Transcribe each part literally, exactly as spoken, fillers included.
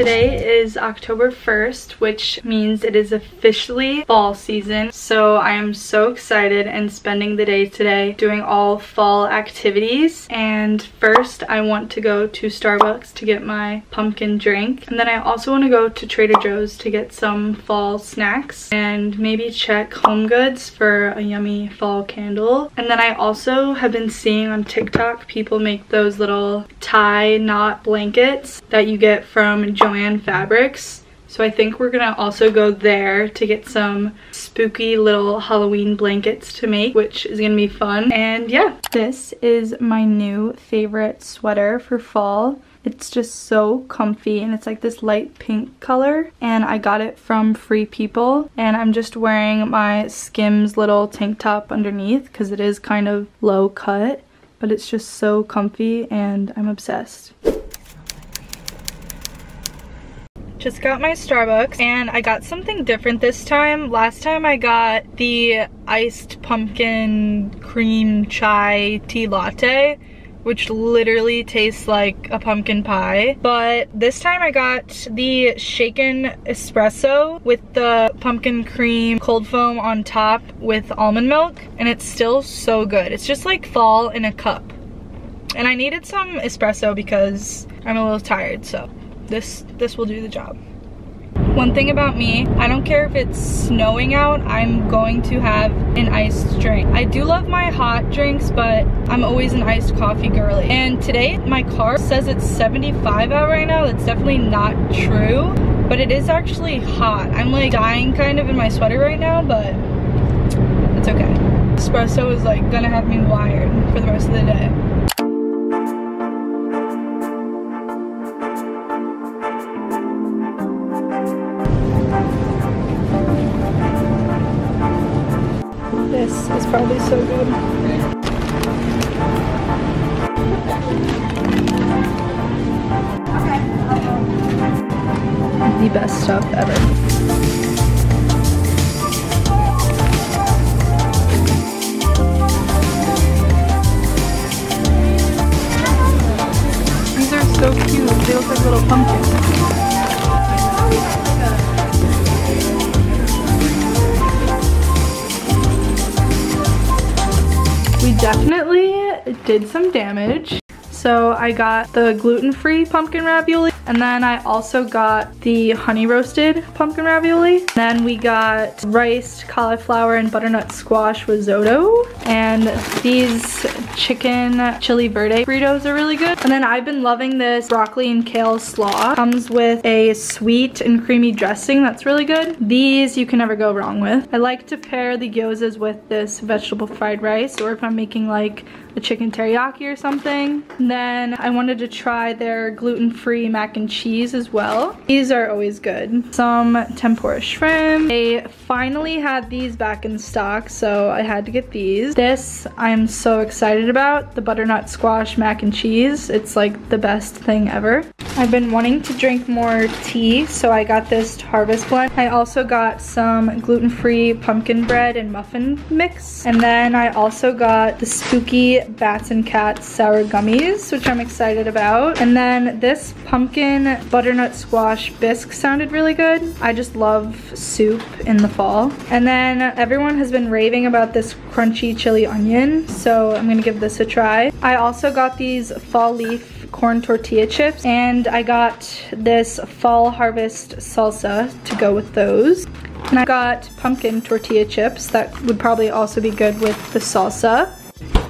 Today is October first, which means it is officially fall season. So I am so excited and spending the day today doing all fall activities. And first I want to go to Starbucks to get my pumpkin drink. And then I also want to go to Trader Joe's to get some fall snacks and maybe check HomeGoods for a yummy fall candle. And then I also have been seeing on TikTok people make those little tie knot blankets that you get from Joann Fabric. So I think we're gonna also go there to get some spooky little Halloween blankets to make, which is gonna be fun. And yeah, this is my new favorite sweater for fall. It's just so comfy and it's like this light pink color, and I got it from Free People, and I'm just wearing my Skims little tank top underneath because it is kind of low cut, but it's just so comfy and I'm obsessed. Just got my Starbucks and I got something different this time. Last time I got the iced pumpkin cream chai tea latte, which literally tastes like a pumpkin pie. But this time I got the shaken espresso with the pumpkin cream cold foam on top with almond milk, and it's still so good. It's just like fall in a cup. And I needed some espresso because I'm a little tired, so This, this will do the job. One thing about me, I don't care if it's snowing out, I'm going to have an iced drink. I do love my hot drinks, but I'm always an iced coffee girly. And today, my car says it's seventy-five out right now. That's definitely not true, but it is actually hot. I'm like dying kind of in my sweater right now, but it's okay. Espresso is like gonna have me wired for the rest of the day. It's probably so good. The best stuff ever. These are so cute. They look like little pumpkins. Definitely did some damage. So I got the gluten-free pumpkin ravioli, and then I also got the honey roasted pumpkin ravioli. Then we got riced cauliflower and butternut squash risotto, and these chicken chili verde burritos are really good. And then I've been loving this broccoli and kale slaw. Comes with a sweet and creamy dressing that's really good. These you can never go wrong with. I like to pair the gyozas with this vegetable fried rice, or if I'm making like a chicken teriyaki or something. And then I wanted to try their gluten-free mac and cheese as well. These are always good. Some tempura shrimp. They finally had these back in stock, so I had to get these. This I'm so excited about, the butternut squash mac and cheese. It's like the best thing ever. I've been wanting to drink more tea, so I got this Harvest Blend. I also got some gluten-free pumpkin bread and muffin mix. And then I also got the spooky Bats and Cats sour gummies, which I'm excited about. And then this pumpkin butternut squash bisque sounded really good. I just love soup in the fall. And then everyone has been raving about this crunchy chili onion, so I'm gonna give this a try. I also got these fall leaf corn tortilla chips, and I got this fall harvest salsa to go with those. And I got pumpkin tortilla chips that would probably also be good with the salsa.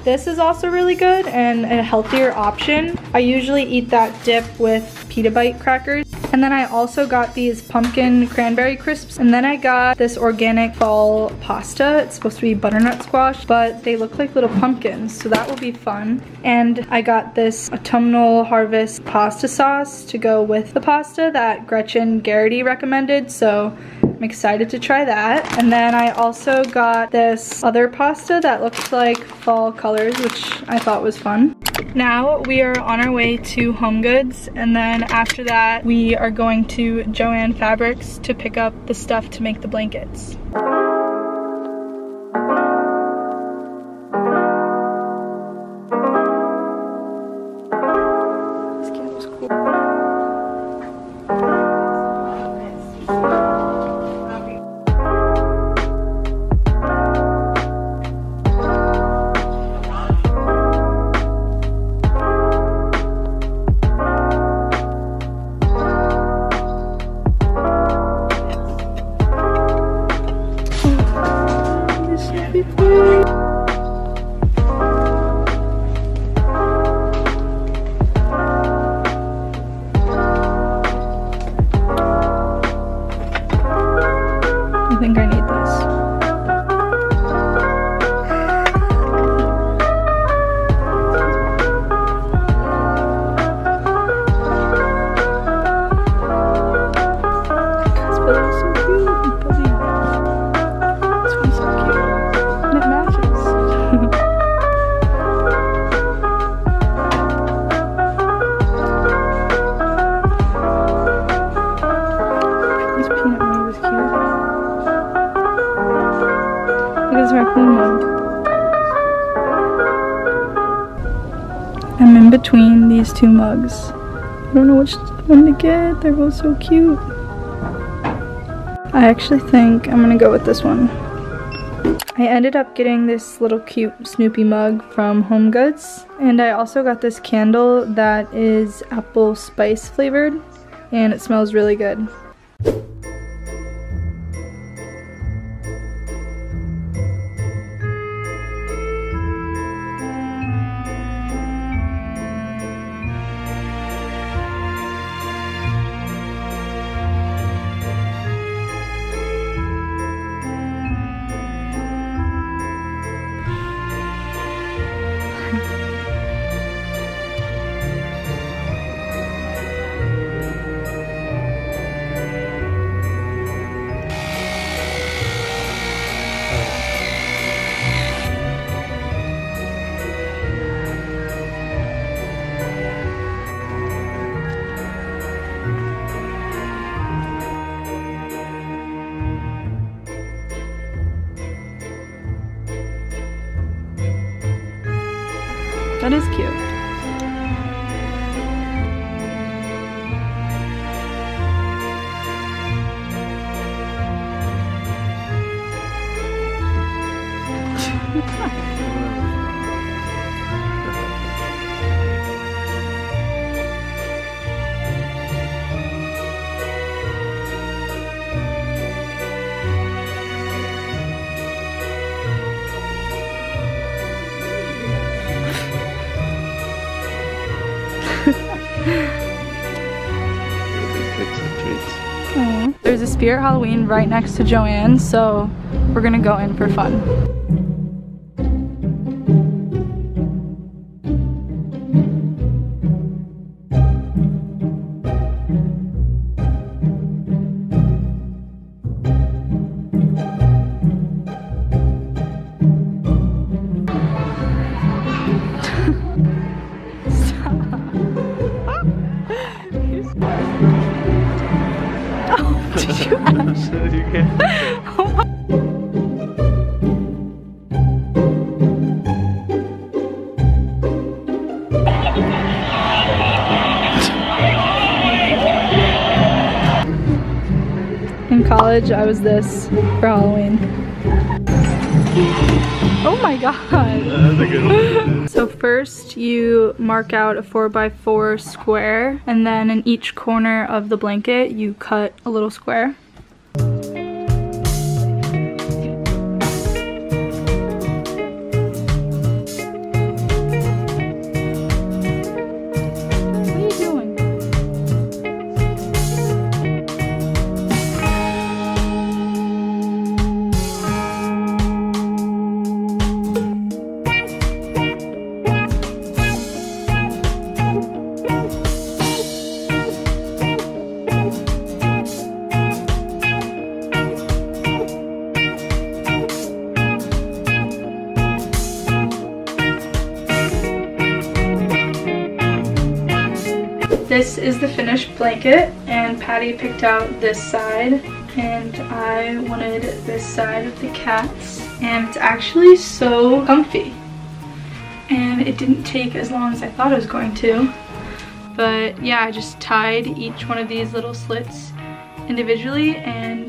This is also really good and a healthier option. I usually eat that dip with pita bite crackers. And then I also got these pumpkin cranberry crisps. And then I got this organic fall pasta. It's supposed to be butternut squash, but they look like little pumpkins, so that will be fun. And I got this autumnal harvest pasta sauce to go with the pasta that Gretchen Garrity recommended, so I'm excited to try that. And then I also got this other pasta that looks like fall colors, which I thought was fun. Now we are on our way to HomeGoods, and then after that we are going to Joann Fabrics to pick up the stuff to make the blankets. This camera's cool. I'm in between these two mugs. I don't know which one to get. They're both so cute. I actually think I'm gonna go with this one. I ended up getting this little cute Snoopy mug from HomeGoods, and I also got this candle that is apple spice flavored, and it smells really good. That is cute. There's a Spirit Halloween right next to Joann, so we're gonna go in for fun. In college, I was this for Halloween. Oh my god! That's a good one. So first, you mark out a four by four square, and then in each corner of the blanket, you cut a little square. This is the finished blanket, and Patty picked out this side, and I wanted this side of the cats, and it's actually so comfy. And it didn't take as long as I thought it was going to, but yeah, I just tied each one of these little slits individually and